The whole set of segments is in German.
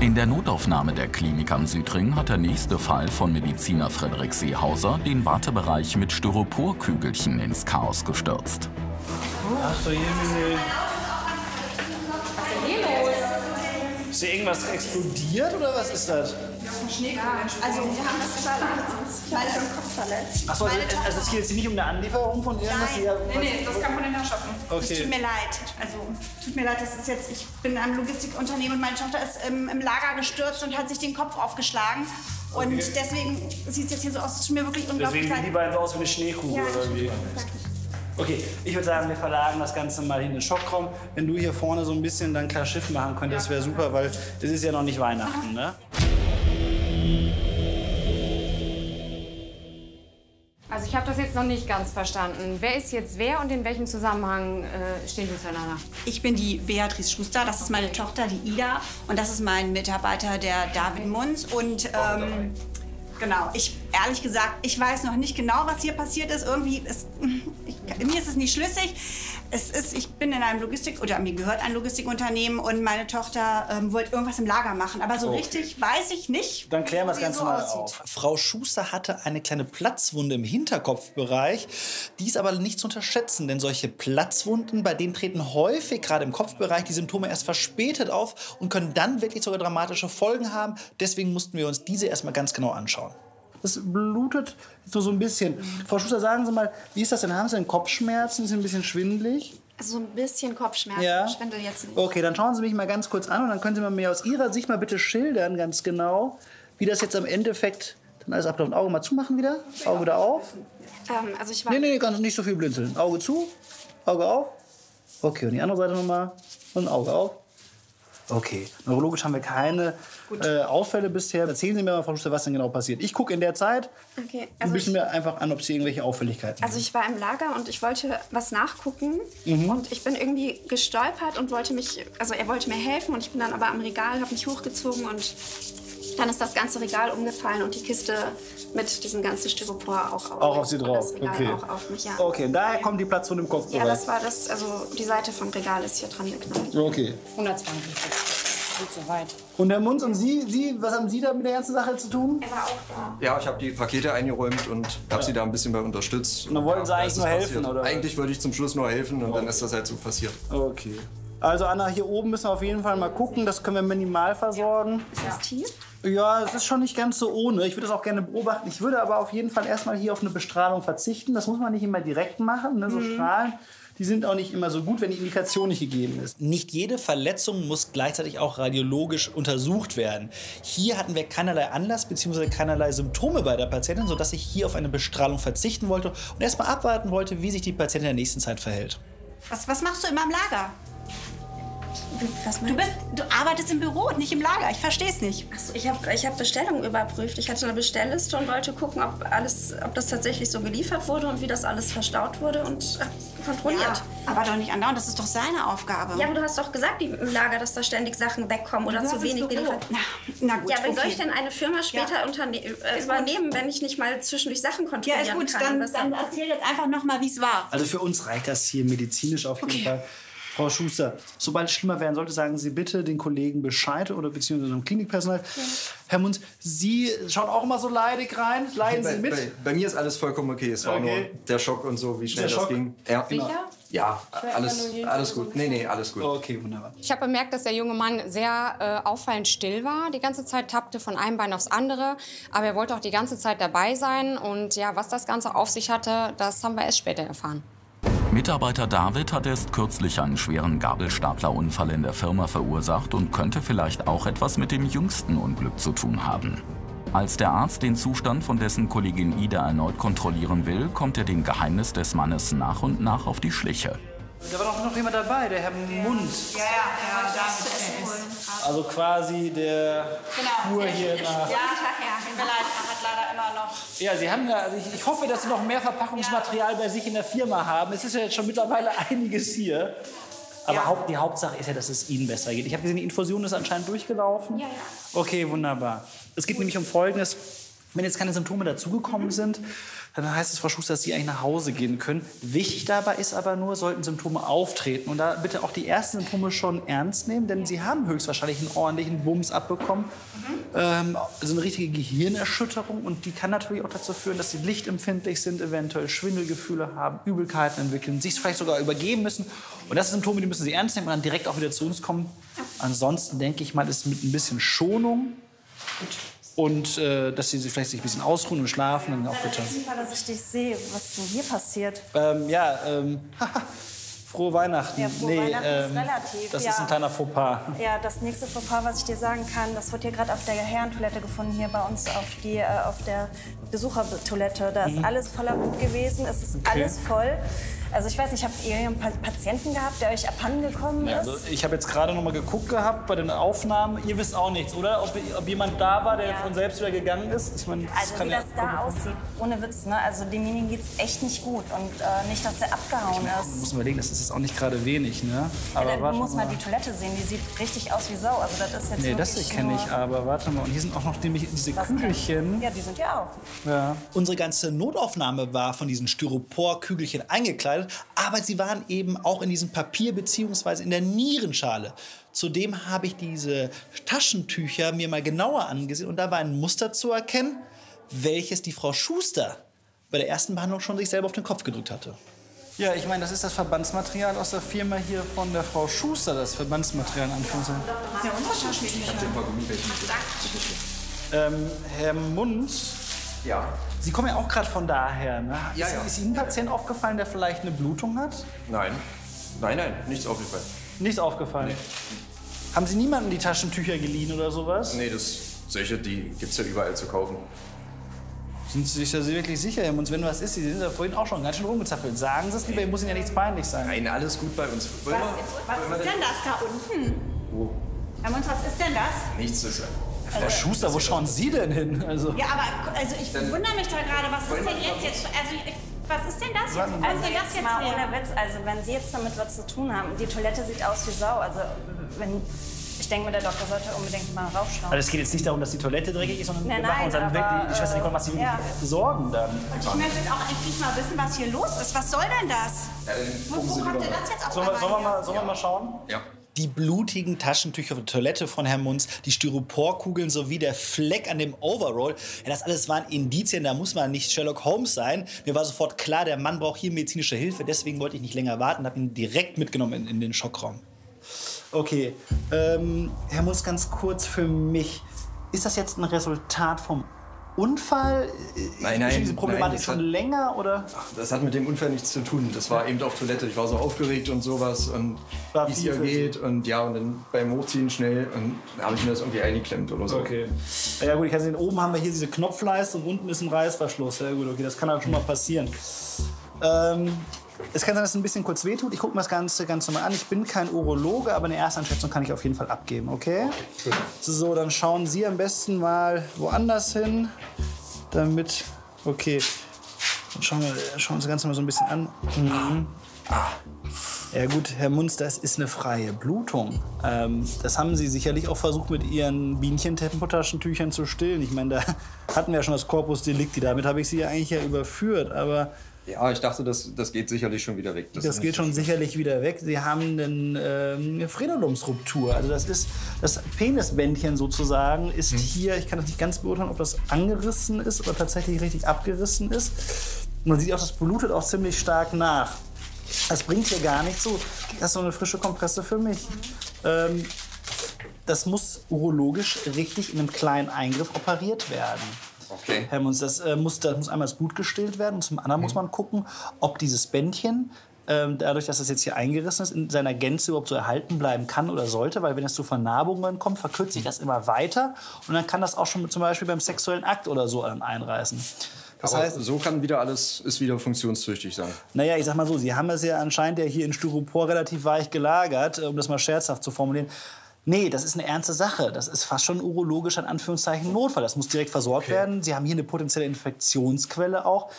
In der Notaufnahme der Klinik am Südring hat der nächste Fall von Mediziner Frederik Seehauser den Wartebereich mit Styroporkügelchen ins Chaos gestürzt. Oh. Ist hier irgendwas explodiert oder was ist das? Also wir haben das verletzt, leider im Kopf verletzt. Achso, also es geht jetzt nicht um eine Anlieferung von irgendwas? Nein, nee, das kann man nicht nachschaffen. Okay. Tut mir leid, also tut mir leid, das ist jetzt, ich bin am Logistikunternehmen und meine Tochter ist im Lager gestürzt und hat sich den Kopf aufgeschlagen. Okay. Und deswegen sieht es jetzt hier so aus, das ist mir wirklich unglaublich. Deswegen sehen die beiden so aus wie eine Schneekugel oder wie? Okay, ich würde sagen, wir verlagern das Ganze mal in den Schockraum. Wenn du hier vorne so ein bisschen dann klar Schiff machen könntest, wäre super, weil es ist ja noch nicht Weihnachten, ne? Also ich habe das jetzt noch nicht ganz verstanden. Wer ist jetzt wer und in welchem Zusammenhang stehen wir zueinander? Ich bin die Beatrice Schuster, das ist meine Tochter, die Ida. Und das ist mein Mitarbeiter, der David Munz. Und genau, ehrlich gesagt, ich weiß noch nicht genau, was hier passiert ist. Irgendwie ist... Mir ist es nicht schlüssig. Ich bin in einem mir gehört ein Logistikunternehmen und meine Tochter wollte irgendwas im Lager machen. Aber so richtig weiß ich nicht. Dann klären wir das Ganze mal auf. Frau Schuster hatte eine kleine Platzwunde im Hinterkopfbereich. Die ist aber nicht zu unterschätzen, denn solche Platzwunden, bei denen treten häufig gerade im Kopfbereich die Symptome erst verspätet auf und können dann wirklich sogar dramatische Folgen haben. Deswegen mussten wir uns diese erstmal ganz genau anschauen. Das blutet so ein bisschen. Frau Schuster, sagen Sie mal, wie ist das denn? Haben Sie denn Kopfschmerzen? Ist ein bisschen schwindelig? Also so ein bisschen Kopfschmerzen, ja. Schwindel jetzt nicht. Okay, dann schauen Sie mich mal ganz kurz an und dann können Sie mir aus Ihrer Sicht mal bitte schildern, ganz genau, wie das jetzt am Endeffekt dann alles abläuft. Auge mal zumachen wieder, Auge wieder auf. Also ich war nicht so viel blinzeln. Auge zu, Auge auf. Okay, und die andere Seite nochmal und Auge auf. Okay, neurologisch haben wir keine Auffälle bisher. Erzählen Sie mir mal, Frau Schuster, was denn genau passiert. Ich gucke in der Zeit und bieten mir einfach an, ob Sie irgendwelche Auffälligkeiten haben. Also ich war im Lager und ich wollte was nachgucken und ich bin irgendwie gestolpert und wollte mich, also er wollte mir helfen und ich bin dann aber am Regal, habe mich hochgezogen und dann ist das ganze Regal umgefallen und die Kiste mit diesem ganzen Styropor auch auf Sie drauf. Okay. Auch auf mich, ja. Okay, und daher kommt die Platzwunde im Kopf. Ja, das war das, also die Seite vom Regal ist hier dran geknallt. Okay. 120. Gut soweit. Und Herr Munz, und Sie, was haben Sie da mit der ganzen Sache zu tun? Er war auch da. Ja, ich habe die Pakete eingeräumt und habe Sie da ein bisschen bei unterstützt. Und dann wollten Sie eigentlich nur helfen, oder? Eigentlich wollte ich zum Schluss nur helfen und dann ist das halt so passiert. Okay. Also Anna, hier oben müssen wir auf jeden Fall mal gucken, das können wir minimal versorgen. Ist das tief? Ja, es ist schon nicht ganz so ohne. Ich würde das auch gerne beobachten. Ich würde aber auf jeden Fall erstmal hier auf eine Bestrahlung verzichten. Das muss man nicht immer direkt machen, ne? So strahlen. Die sind auch nicht immer so gut, wenn die Indikation nicht gegeben ist. Nicht jede Verletzung muss gleichzeitig auch radiologisch untersucht werden. Hier hatten wir keinerlei Anlass bzw. keinerlei Symptome bei der Patientin, sodass ich hier auf eine Bestrahlung verzichten wollte und erstmal abwarten wollte, wie sich die Patientin in der nächsten Zeit verhält. Was machst du immer im Lager? Du arbeitest im Büro, nicht im Lager. Ich verstehe es nicht. Ach so, ich hab Bestellungen überprüft. Ich hatte eine Bestellliste und wollte gucken, ob das tatsächlich so geliefert wurde und wie das alles verstaut wurde und kontrolliert. Ja, aber doch nicht andauernd. Das ist doch seine Aufgabe. Ja, aber du hast doch gesagt im Lager, dass da ständig Sachen wegkommen oder zu wenig geliefert. Na gut. Ja, aber soll ich denn eine Firma später übernehmen, wenn ich nicht mal zwischendurch Sachen kontrollieren kann? Ja, ist gut. Dann erzähl jetzt einfach noch mal, wie es war. Also für uns reicht das hier medizinisch auf jeden Fall. Frau Schuster, sobald es schlimmer werden sollte, sagen Sie bitte den Kollegen Bescheid oder beziehungsweise dem Klinikpersonal. Ja. Herr Munz, Sie schauen auch immer so leidig rein. Leiden Sie mit? Bei mir ist alles vollkommen okay. Es war nur der Schock und so, wie schnell das ging. Ja. Sicher? Ja, alles gut. Nee, alles gut. Okay, wunderbar. Ich habe bemerkt, dass der junge Mann sehr auffallend still war. Die ganze Zeit tappte von einem Bein aufs andere. Aber er wollte auch die ganze Zeit dabei sein. Und ja, was das Ganze auf sich hatte, das haben wir erst später erfahren. Mitarbeiter David hat erst kürzlich einen schweren Gabelstaplerunfall in der Firma verursacht und könnte vielleicht auch etwas mit dem jüngsten Unglück zu tun haben. Als der Arzt den Zustand von dessen Kollegin Ida erneut kontrollieren will, kommt er dem Geheimnis des Mannes nach und nach auf die Schliche. Da war doch noch jemand dabei, der Herr Munz. Ja, da. Also quasi der Kur hier nach... Ja, Sie haben ja, also ich hoffe, dass Sie noch mehr Verpackungsmaterial bei sich in der Firma haben. Es ist ja jetzt schon mittlerweile einiges hier. Aber die Hauptsache ist ja, dass es Ihnen besser geht. Ich habe gesehen, die Infusion ist anscheinend durchgelaufen. Ja. Okay, wunderbar. Es geht nämlich um Folgendes. Wenn jetzt keine Symptome dazugekommen sind, dann heißt es, Frau Schuster, dass Sie eigentlich nach Hause gehen können. Wichtig dabei ist aber nur, sollten Symptome auftreten. Und da bitte auch die ersten Symptome schon ernst nehmen, denn Sie haben höchstwahrscheinlich einen ordentlichen Bums abbekommen. Also eine richtige Gehirnerschütterung. Und die kann natürlich auch dazu führen, dass Sie lichtempfindlich sind, eventuell Schwindelgefühle haben, Übelkeiten entwickeln, sich vielleicht sogar übergeben müssen. Und das sind Symptome, die müssen Sie ernst nehmen und dann direkt auch wieder zu uns kommen. Ansonsten denke ich mal, ist mit ein bisschen Schonung und dass sie sich vielleicht ein bisschen ausruhen und schlafen. Dann auch bitte. Super, dass ich dich sehe. Was ist denn hier passiert? Frohe Weihnachten. Ja, frohe Weihnachten ist relativ. Das ist ein kleiner Fauxpas. Ja, das nächste Fauxpas, was ich dir sagen kann, das wird hier gerade auf der Herrentoilette gefunden, hier bei uns auf der Besuchertoilette. Da ist alles voller Blut gewesen, es ist alles voll. Also ich weiß nicht, habt ihr einen Patienten gehabt, der euch abhandengekommen ist? Ja, also ich habe jetzt gerade noch mal geguckt gehabt bei den Aufnahmen. Ihr wisst auch nichts, oder? Ob jemand da war, der von selbst wieder gegangen ist? Ich meine, das also wie das da aussieht, ohne Witz, ne? Also demjenigen geht's echt nicht gut und nicht, dass der abgehauen ist. Man muss überlegen, das ist jetzt auch nicht gerade wenig, ne? Aber ja, man muss mal die Toilette sehen, die sieht richtig aus wie Sau. Also das ist jetzt nee, das hier kenne ich aber, warte mal. Und hier sind auch noch diese Kügelchen. Ja, die sind ja auch. Ja. Unsere ganze Notaufnahme war von diesen Styropor-Kügelchen eingekleidet. Aber sie waren eben auch in diesem Papier bzw. in der Nierenschale. Zudem habe ich diese Taschentücher mir mal genauer angesehen und da war ein Muster zu erkennen, welches die Frau Schuster bei der ersten Behandlung schon sich selber auf den Kopf gedrückt hatte. Ja, ich meine, das ist das Verbandsmaterial aus der Firma hier von der Frau Schuster, das Verbandsmaterial in Anführungszeichen. Ja, Herr Munz? Ja. Sie kommen ja auch gerade von daher, ne? Ja, ja. Ist Ihnen ein Patient aufgefallen, der vielleicht eine Blutung hat? Nein. Nein, nein, nichts aufgefallen. Nichts aufgefallen? Nee. Haben Sie niemandem die Taschentücher geliehen oder sowas? Nee, solche, die gibt's ja überall zu kaufen. Sind Sie sich da wirklich sicher, Herr Munz, wenn was ist? Sie sind ja vorhin auch schon ganz schön rumgezappelt. Sagen Sie es lieber, Ihnen muss Ihnen ja nichts peinlich sein. Nein, alles gut bei uns. Was ist denn das da unten? Oh. Herr Munz, was ist denn das? Nichts zu schreiben. Frau Schuster, wo schauen Sie denn hin? Also ja, aber also ich wundere mich da gerade, was ist denn jetzt? Also, was ist denn das? Also das jetzt mal ohne Witz, also wenn Sie jetzt damit was zu tun haben, die Toilette sieht aus wie Sau, also wenn ich denke mir, der Doktor sollte unbedingt mal raufschauen. Also es geht jetzt nicht darum, dass die Toilette dreckig ist, sondern wir machen uns dann weg, die Schwester Nicole macht sich Sorgen dann. Und ich möchte jetzt auch endlich mal wissen, was hier los ist. Was soll denn das? Wo kommt denn das jetzt auf einmal? Sollen wir mal schauen? Ja. Die blutigen Taschentücher auf der Toilette von Herrn Munz, die Styroporkugeln sowie der Fleck an dem Overall. Ja, das alles waren Indizien, da muss man nicht Sherlock Holmes sein. Mir war sofort klar, der Mann braucht hier medizinische Hilfe. Deswegen wollte ich nicht länger warten und habe ihn direkt mitgenommen in den Schockraum. Okay, Herr Munz, ganz kurz für mich. Ist das jetzt ein Resultat vom Unfall? Nein, nein. Ist diese Problematik schon länger, oder? Ach, das hat mit dem Unfall nichts zu tun. Das war eben auf Toilette. Ich war so aufgeregt und sowas und wie es hier geht und ja, und dann beim Hochziehen schnell und da habe ich mir das irgendwie eingeklemmt oder so. Okay. Ja gut, ich kann sehen, oben haben wir hier diese Knopfleiste und unten ist ein Reißverschluss. Ja gut, okay, das kann halt schon mal passieren. Es kann sein, dass es ein bisschen kurz wehtut. Ich gucke mir das Ganze ganz normal an. Ich bin kein Urologe, aber eine Ersteinschätzung kann ich auf jeden Fall abgeben, okay? Okay. So, dann schauen Sie am besten mal woanders hin, damit... Okay, dann schauen wir uns das Ganze mal so ein bisschen an. Mhm. Ja gut, Herr Munz, das ist eine freie Blutung. Das haben Sie sicherlich auch versucht, mit Ihren Bienchen-Tempotaschentüchern zu stillen. Ich meine, da hatten wir ja schon das Corpus Delicti. Damit habe ich Sie ja eigentlich überführt, aber... Ja, ich dachte, das geht sicherlich schon wieder weg. Das geht schon sicherlich wieder weg. Sie haben eine Frenulumsruptur. Also das ist das Penisbändchen sozusagen ist hier. Ich kann das nicht ganz beurteilen, ob das angerissen ist oder tatsächlich richtig abgerissen ist. Man sieht auch, das blutet auch ziemlich stark nach. Das bringt hier gar nichts. So, das ist so eine frische Kompresse für mich. Das muss urologisch richtig in einem kleinen Eingriff operiert werden. Okay. Herr Munz, das muss einmal das Blut gestillt werden und zum anderen muss man gucken, ob dieses Bändchen, dadurch, dass das jetzt hier eingerissen ist, in seiner Gänze überhaupt so erhalten bleiben kann oder sollte, weil wenn es zu Vernarbungen kommt, verkürzt sich das immer weiter und dann kann das auch schon zum Beispiel beim sexuellen Akt oder so einreißen. Das heißt, so kann wieder alles, ist wieder funktionstüchtig sein. Naja, ich sag mal so, Sie haben es ja anscheinend ja hier in Styropor relativ weich gelagert, um das mal scherzhaft zu formulieren. Nee, das ist eine ernste Sache. Das ist fast schon urologisch in Anführungszeichen Notfall. Das muss direkt versorgt werden. Sie haben hier eine potenzielle Infektionsquelle auch.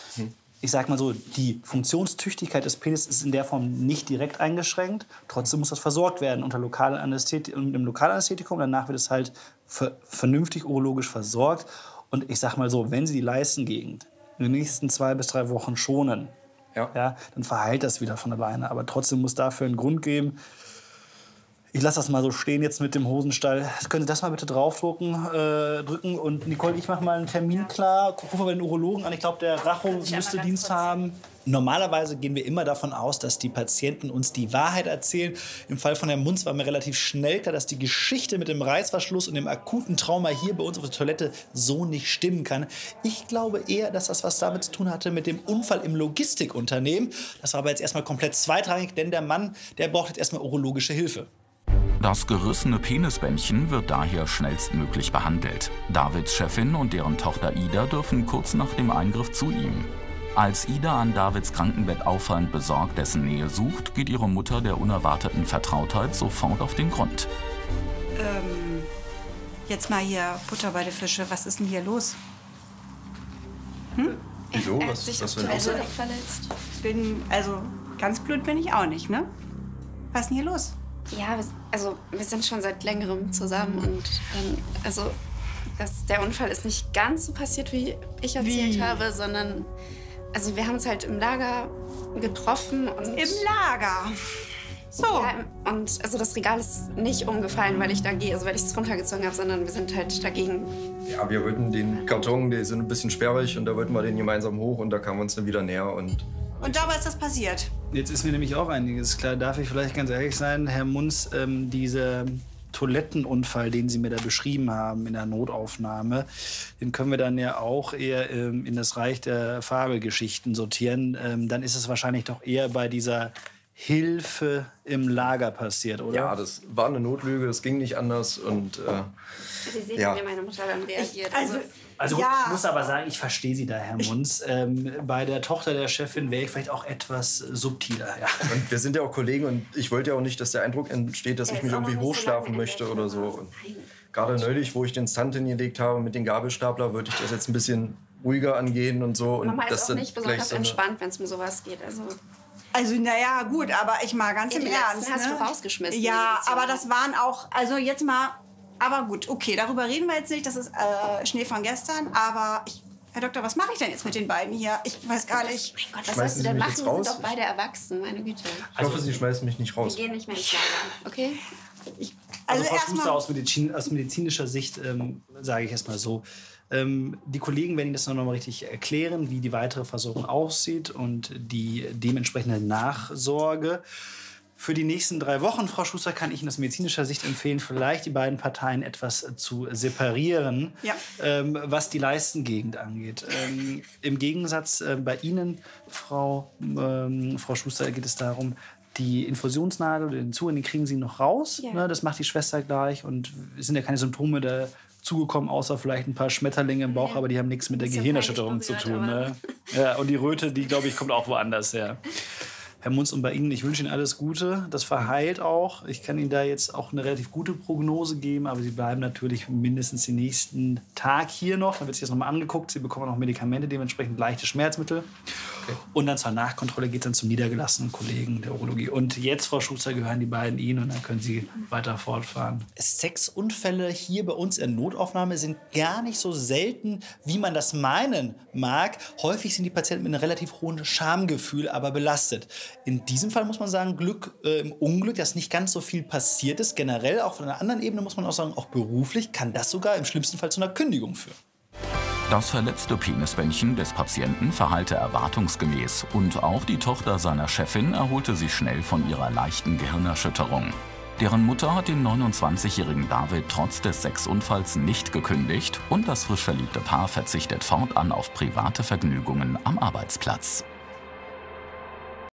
Ich sag mal so, die Funktionstüchtigkeit des Penis ist in der Form nicht direkt eingeschränkt. Trotzdem muss das versorgt werden unter lokalen Anästhetikum. Danach wird es halt vernünftig urologisch versorgt. Und ich sag mal so, wenn Sie die Leistengegend in den nächsten 2 bis 3 Wochen schonen, ja, dann verheilt das wieder von alleine. Aber trotzdem muss dafür einen Grund geben. Ich lasse das mal so stehen jetzt mit dem Hosenstall. Können Sie das mal bitte draufdrucken, drücken? Und Nicole, ich mache mal einen Termin klar. Rufe bei den Urologen an. Ich glaube, der Racho müsste Dienst haben. Normalerweise gehen wir immer davon aus, dass die Patienten uns die Wahrheit erzählen. Im Fall von Herrn Munz war mir relativ schnell klar, dass die Geschichte mit dem Reißverschluss und dem akuten Trauma hier bei uns auf der Toilette so nicht stimmen kann. Ich glaube eher, dass das was damit zu tun hatte mit dem Unfall im Logistikunternehmen. Das war aber jetzt erstmal komplett zweitrangig, denn der Mann, der braucht jetzt erstmal urologische Hilfe. Das gerissene Penisbändchen wird daher schnellstmöglich behandelt. Davids Chefin und deren Tochter Ida dürfen kurz nach dem Eingriff zu ihm. Als Ida an Davids Krankenbett auffallend besorgt dessen Nähe sucht, geht ihre Mutter der unerwarteten Vertrautheit sofort auf den Grund. Jetzt mal hier Butter bei den Fische, was ist denn hier los? Hm? Wieso? Er hat sich aktuell verletzt. Also ganz blöd bin ich auch nicht, ne? Was ist denn hier los? Ja, also wir sind schon seit längerem zusammen und also der Unfall ist nicht ganz so passiert, wie ich erzählt habe, sondern also wir haben uns halt im Lager getroffen und im Lager. So. Ja, und also das Regal ist nicht umgefallen, weil ich da gehe, also weil ich es runtergezogen habe, sondern wir sind halt dagegen. Ja, wir wollten den Karton, die sind ein bisschen sperrig und da wollten wir den gemeinsam hoch und da kamen wir uns dann wieder näher und. Und dabei ist das passiert. Jetzt ist mir nämlich auch einiges klar. Darf ich vielleicht ganz ehrlich sein, Herr Munz, dieser Toilettenunfall, den Sie mir da beschrieben haben in der Notaufnahme, den können wir dann ja auch eher in das Reich der Fabelgeschichten sortieren. Dann ist es wahrscheinlich doch eher bei dieser Hilfe im Lager passiert, oder? Ja, das war eine Notlüge, das ging nicht anders. Und, Sie sehen, wie meine Mutter dann reagiert. Also ich muss aber sagen, ich verstehe Sie da, Herr Munz. Bei der Tochter der Chefin wäre ich vielleicht auch etwas subtiler. Ja. Und wir sind ja auch Kollegen und ich wollte ja auch nicht, dass der Eindruck entsteht, dass ich mich irgendwie hochschlafen möchte oder so. Und gerade neulich, wo ich den Stunt hingelegt habe mit dem Gabelstapler, würde ich das jetzt ein bisschen ruhiger angehen und so. Und Mama ist auch nicht besonders entspannt, wenn es um sowas geht. Also naja, gut, aber ich mal ganz im Ernst. Den hast du rausgeschmissen. Ja, aber das waren auch, also jetzt mal, aber gut, okay, darüber reden wir jetzt nicht, das ist Schnee von gestern, aber Herr Doktor, was mache ich denn jetzt mit den beiden hier? Ich weiß gar nicht. Mein Gott, was sollst du denn machen? Sie sind doch beide erwachsen, meine Güte. Ich hoffe, Sie schmeißen mich nicht raus. Wir gehen nicht mehr ins Lager, okay? Also Frau Schuster, aus medizinischer Sicht sage ich erstmal so, die Kollegen werden Ihnen das noch mal richtig erklären, wie die weitere Versorgung aussieht und die dementsprechende Nachsorge. Für die nächsten 3 Wochen, Frau Schuster, kann ich Ihnen aus medizinischer Sicht empfehlen, vielleicht die beiden Parteien etwas zu separieren, was die Leistengegend angeht. Im Gegensatz bei Ihnen, Frau Schuster, geht es darum, die Infusionsnadel, den Zugang, den kriegen Sie noch raus. Ja. Ne, das macht die Schwester gleich und es sind ja keine Symptome dazugekommen, außer vielleicht ein paar Schmetterlinge im Bauch, aber die haben nichts mit der Gehirnerschütterung zu tun. Ne? Ja, und die Röte, die, glaube ich, kommt auch woanders her. Herr Munz, und bei Ihnen, ich wünsche Ihnen alles Gute. Das verheilt auch. Ich kann Ihnen da jetzt auch eine relativ gute Prognose geben, aber Sie bleiben natürlich mindestens den nächsten Tag hier noch. Dann wird sich das nochmal angeguckt. Sie bekommen noch Medikamente, dementsprechend leichte Schmerzmittel. Okay. Und dann zur Nachkontrolle geht es dann zum niedergelassenen Kollegen der Urologie. Und jetzt, Frau Schuster, gehören die beiden Ihnen und dann können Sie weiter fortfahren. Sexunfälle hier bei uns in Notaufnahme sind gar nicht so selten, wie man das meinen mag. Häufig sind die Patienten mit einem relativ hohen Schamgefühl aber belastet. In diesem Fall muss man sagen, Glück im Unglück, dass nicht ganz so viel passiert ist. Generell, auch von einer anderen Ebene muss man auch sagen, auch beruflich kann das sogar im schlimmsten Fall zu einer Kündigung führen. Das verletzte Penisbändchen des Patienten verheilte erwartungsgemäß. Und auch die Tochter seiner Chefin erholte sich schnell von ihrer leichten Gehirnerschütterung. Deren Mutter hat den 29-jährigen David trotz des Sexunfalls nicht gekündigt. Und das frisch verliebte Paar verzichtet fortan auf private Vergnügungen am Arbeitsplatz.